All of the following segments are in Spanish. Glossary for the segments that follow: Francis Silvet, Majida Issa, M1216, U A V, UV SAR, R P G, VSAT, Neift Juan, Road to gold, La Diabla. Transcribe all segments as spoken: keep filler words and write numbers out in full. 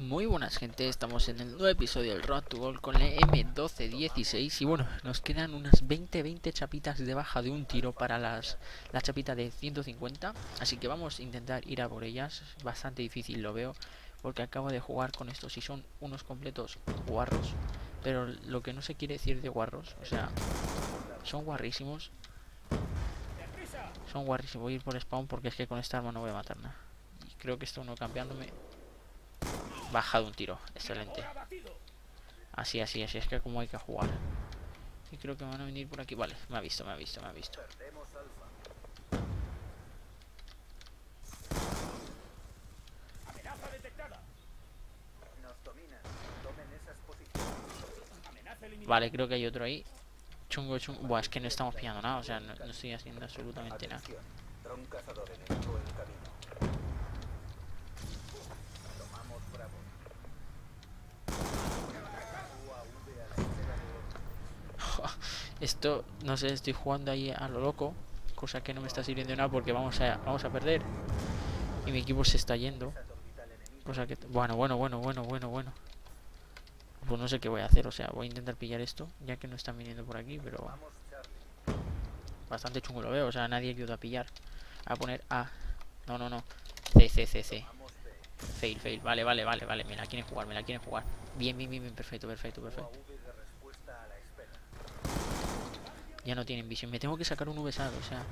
Muy buenas, gente, estamos en el nuevo episodio del Road to Gold con la M doce dieciséis. Y bueno, nos quedan unas veinte, veinte chapitas de baja de un tiro para las, la chapita de ciento cincuenta. Así que vamos a intentar ir a por ellas. Bastante difícil lo veo, porque acabo de jugar con estos y son unos completos guarros. Pero lo que no se quiere decir de guarros, o sea, son guarrísimos. Son guarrísimos, voy a ir por spawn porque es que con esta arma no voy a matar nada. Y creo que esto no cambiándome... Bajado un tiro, excelente. Así, así, así es que como hay que jugar. Y creo que van a venir por aquí. Vale, me ha visto, me ha visto, me ha visto. Vale, creo que hay otro ahí. Chungo, chungo. Buah, es que no estamos pillando nada. O sea, no, no estoy haciendo absolutamente nada. Esto, no sé, estoy jugando ahí a lo loco, cosa que no me está sirviendo de nada porque vamos a, vamos a perder. Y mi equipo se está yendo. Cosa que... Bueno, bueno, bueno, bueno, bueno, bueno. Pues no sé qué voy a hacer, o sea, voy a intentar pillar esto, ya que no están viniendo por aquí, pero... Bastante chungo lo veo, o sea, nadie ayuda a pillar. A poner A. No, no, no. C, C, C, C. Fail, fail. Vale, vale, vale, vale. Me la quieren jugar, me la quieren jugar. Bien, bien, bien, bien. Perfecto, perfecto, perfecto. Ya no tienen visión. Me tengo que sacar un U V SAR, o sea.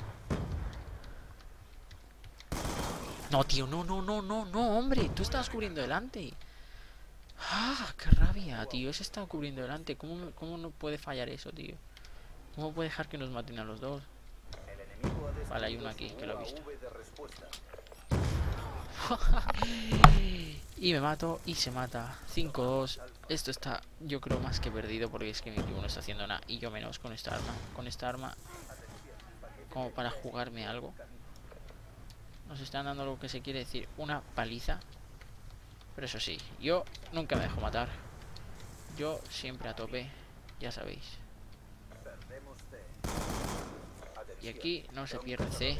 No, tío, no, no, no, no, no, hombre. Tú estabas cubriendo delante. Ah, qué rabia, tío. Ese estaba cubriendo delante. ¿Cómo, cómo no puede fallar eso, tío? ¿Cómo puede dejar que nos maten a los dos? Vale, hay uno aquí, que lo he visto. Y me mato y se mata. Cinco dos. Esto está, yo creo, más que perdido, porque es que mi equipo no está haciendo nada y yo menos con esta arma. Con esta arma como para jugarme algo. Nos están dando lo que se quiere decir una paliza. Pero eso sí, yo nunca me dejo matar. Yo siempre a tope, ya sabéis. Y aquí no se pierde C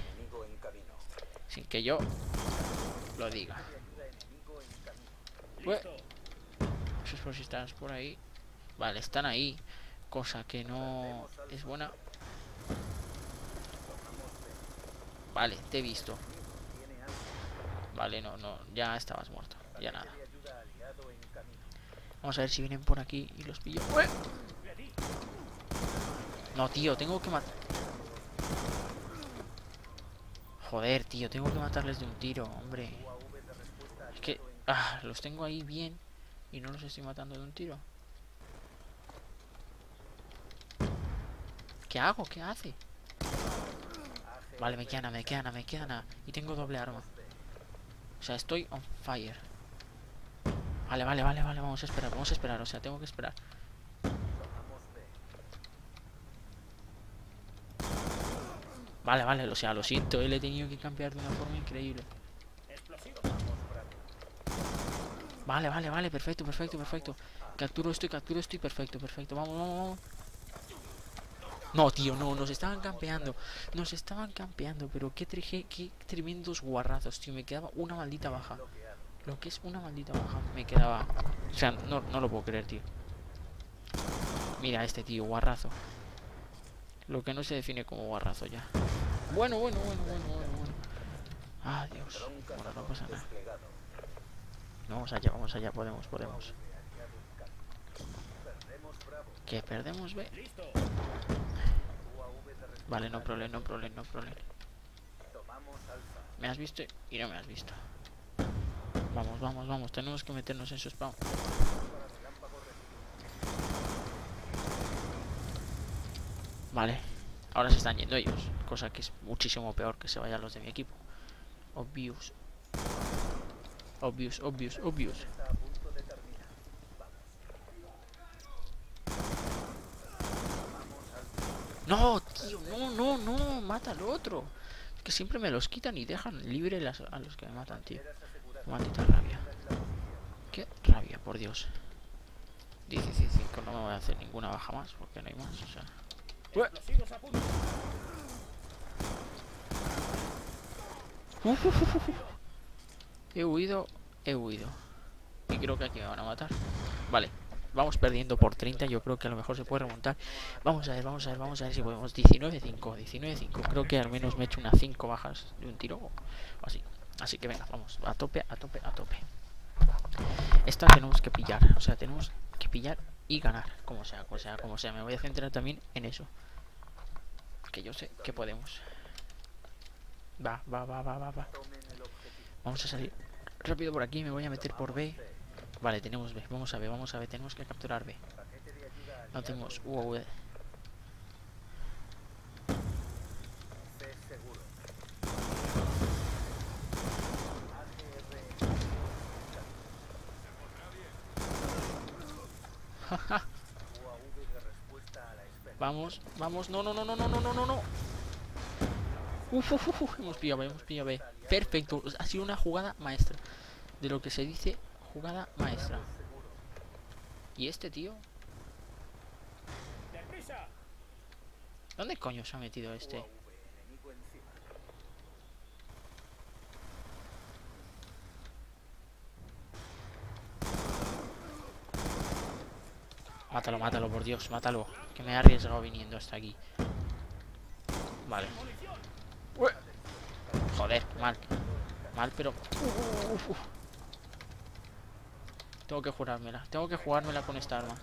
sin que yo lo diga. Pues, eso es por si estás por ahí. Vale, están ahí. Cosa que no es buena. Vale, te he visto. Vale, no, no, ya estabas muerto. Ya nada. Vamos a ver si vienen por aquí y los pillo. ¡Ueh! No, tío, tengo que matar. Joder, tío, tengo que matarles de un tiro, hombre. Es que ah, los tengo ahí bien y no los estoy matando de un tiro. ¿Qué hago? ¿Qué hace? Vale, me queda nada, me queda nada, me queda nada. Y tengo doble arma. O sea, estoy on fire. Vale, vale, vale, vale, vamos a esperar, vamos a esperar, o sea, tengo que esperar. Vale, vale, o sea, lo siento, ¿eh? Le he tenido que cambiar de una forma increíble. Vale, vale, vale, perfecto, perfecto, perfecto. Capturo esto y capturo esto y perfecto, perfecto. Vamos, vamos, vamos. No, tío, no, nos estaban campeando. Nos estaban campeando, pero qué, trige, qué tremendos guarrazos, tío. Me quedaba una maldita baja. Lo que es una maldita baja, me quedaba... O sea, no, no lo puedo creer, tío. Mira este, tío, guarrazo. Lo que no se define como guarrazo ya. Bueno, bueno, bueno, bueno, bueno, bueno. Ah, Dios. Bueno, no pasa nada. No, vamos allá, vamos allá. Podemos, podemos. ¿Qué? ¿Perdemos B? Vale, no problema, no problema, no problema. ¿Me has visto? Y no me has visto. Vamos, vamos, vamos. Tenemos que meternos en su spawn. Vale, ahora se están yendo ellos, cosa que es muchísimo peor que se vayan los de mi equipo. Obvious. Obvious, obvious, obvious. No, tío, no, no, no, mata al otro. Que siempre me los quitan y dejan libre las, a los que me matan, tío. Maldita rabia. Qué rabia, por Dios. dieciséis cinco, no me voy a hacer ninguna baja más, porque no hay más, o sea... He huido, he huido. Y creo que aquí me van a matar. Vale, vamos perdiendo por treinta. Yo creo que a lo mejor se puede remontar. Vamos a ver, vamos a ver, vamos a ver si podemos. diecinueve cinco, diecinueve cinco. Creo que al menos me he hecho unas cinco bajas de un tiro o así. Así que venga, vamos, a tope, a tope, a tope. Esta tenemos que pillar. O sea, tenemos que pillar y ganar. Como sea, como sea, como sea. Me voy a centrar también en eso. Que yo sé que podemos. Va, va, va, va, va, va. Vamos a salir rápido por aquí. Me voy a meter por B. Vale, tenemos B. Vamos a B, vamos a B. Tenemos que capturar B. No tenemos U A V. Vamos, vamos, no, no, no, no, no, no, no, no. Uf, uf, uf, uf, hemos pillado B, hemos pillado B. Perfecto, ha sido una jugada maestra. De lo que se dice jugada maestra. ¿Y este tío? ¿Dónde coño se ha metido este? Mátalo, mátalo, por Dios, mátalo. Que me he arriesgado viniendo hasta aquí. Vale. Ué. Joder, mal. Mal, pero... Uf, uf, uf. Tengo que jugármela. Tengo que jugármela con esta arma.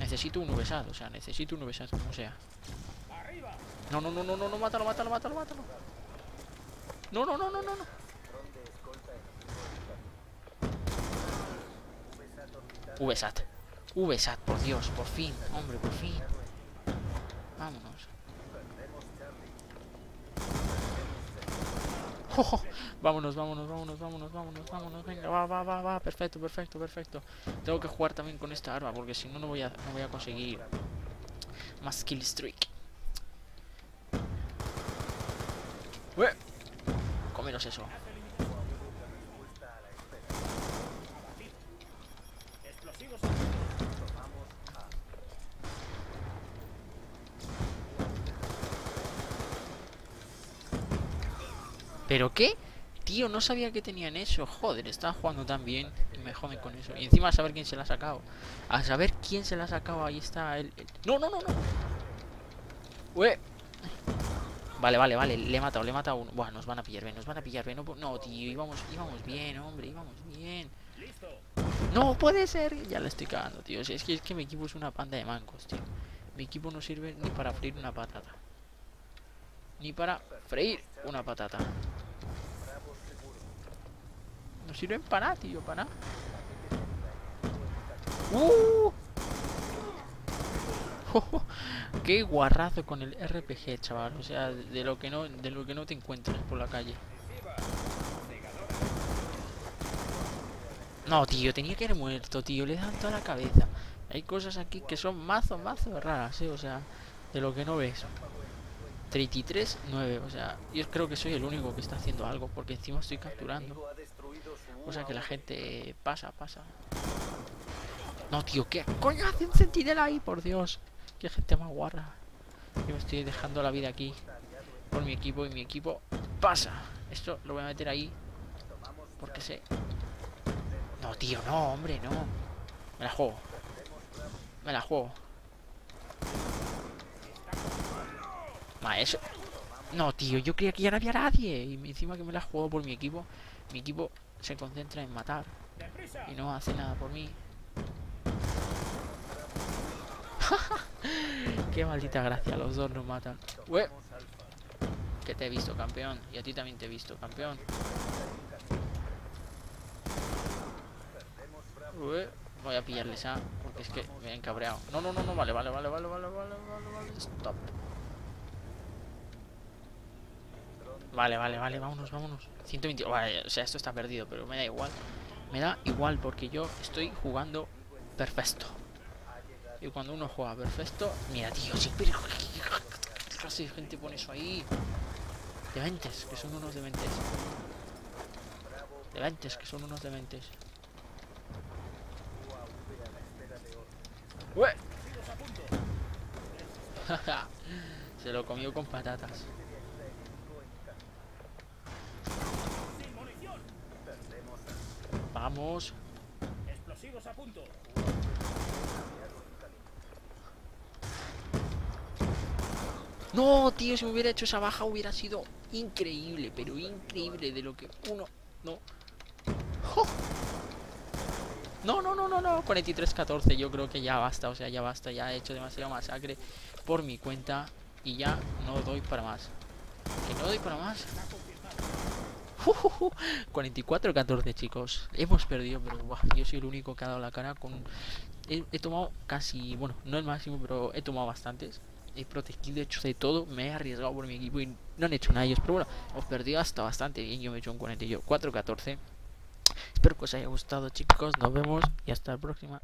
Necesito un V SAT, o sea, necesito un V SAT, como sea. No, no, no, no, no, no, mátalo, mátalo, mátalo, mátalo. No, no, no, no, no, no. V SAT. V SAT, por Dios, por fin, hombre, por fin. Vámonos. Oh, oh. Vámonos, vámonos, vámonos, vámonos, vámonos, vámonos. Venga, va, va, va, va, perfecto, perfecto, perfecto. Tengo que jugar también con esta arma porque si no, no voy a, no voy a conseguir más kill streak. Ué. Comeros eso. ¿Pero qué? Tío, no sabía que tenían eso. Joder, estaba jugando tan bien y me joden con eso. Y encima a saber quién se la ha sacado. A saber quién se la ha sacado. Ahí está el... el... No, no, no, no. Ué. Vale, vale, vale. Le he matado, le he matado a uno. Buah, nos van a pillar bien, nos van a pillar bien. No, no, tío, íbamos, íbamos bien, hombre, íbamos bien. No puede ser. Ya la estoy cagando, tío. Es que, es que mi equipo es una panda de mancos, tío. Mi equipo no sirve ni para freír una patata. Ni para freír una patata. No sirven para nada, tío, para nada. ¡Uh! Oh, oh. ¡Qué guarrazo con el R P G, chaval! O sea, de lo que no, de lo que no te encuentras por la calle. No, tío, tenía que haber muerto, tío. Le dan toda la cabeza. Hay cosas aquí que son mazo, mazo raras, ¿eh? O sea, de lo que no ves. treinta y tres nueve, o sea, yo creo que soy el único que está haciendo algo, porque encima estoy capturando. O sea que la gente pasa, pasa. No, tío, ¿qué coño hace un centinela ahí? Por Dios, qué gente más guarra. Yo me estoy dejando la vida aquí por mi equipo y mi equipo pasa. Esto lo voy a meter ahí porque sé. No, tío, no, hombre, no. Me la juego. Me la juego. Eso. No, tío, yo creía que ya no había nadie. Y encima que me la he jugado por mi equipo. Mi equipo se concentra en matar y no hace nada por mí. Qué maldita gracia, los dos nos matan. Ué. Que te he visto, campeón. Y a ti también te he visto, campeón. Ué. Voy a pillarles a... porque es que me han cabreado. No, no, no, no, vale, vale, vale, vale, vale, vale, vale. Stop. Vale, vale, vale, vámonos, vámonos. ciento veinte, vale, o sea, esto está perdido, pero me da igual. Me da igual porque yo estoy jugando perfecto. Y cuando uno juega perfecto, mira, tío, sí, pero casi gente pone eso ahí. Dementes, que son unos dementes. Dementes, que son unos dementes. ¡Ué! Se lo comió con patatas. Vamos, Residuos a punto. No, tío, si me hubiera hecho esa baja hubiera sido increíble, pero increíble de lo que uno... No. ¡Oh! No, no, no, no, no, cuarenta y tres catorce, yo creo que ya basta, o sea, ya basta, ya he hecho demasiada masacre por mi cuenta y ya no doy para más. Que no doy para más. Uh, uh, uh. cuarenta y cuatro catorce, chicos. Hemos perdido, pero wow, yo soy el único que ha dado la cara con... He, he tomado casi, bueno, no el máximo, pero he tomado bastantes. He protegido, he hecho de todo, me he arriesgado por mi equipo y no han hecho nada ellos, pero bueno, hemos perdido hasta bastante bien, yo me he hecho un cuarenta y cuatro catorce. Espero que os haya gustado, chicos, nos vemos y hasta la próxima.